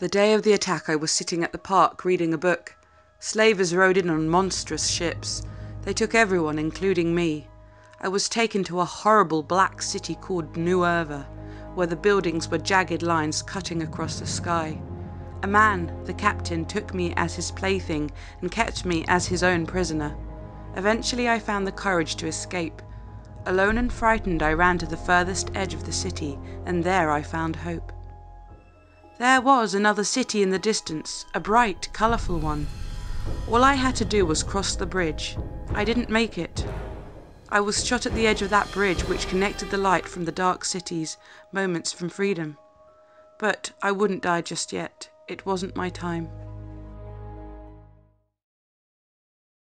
The day of the attack I was sitting at the park reading a book. Slavers rode in on monstrous ships. They took everyone, including me. I was taken to a horrible black city called Nuerva, where the buildings were jagged lines cutting across the sky. A man, the captain, took me as his plaything and kept me as his own prisoner. Eventually I found the courage to escape. Alone and frightened, I ran to the furthest edge of the city, and there I found hope. There was another city in the distance, a bright, colourful one. All I had to do was cross the bridge. I didn't make it. I was shot at the edge of that bridge which connected the light from the dark cities, moments from freedom. But I wouldn't die just yet. It wasn't my time.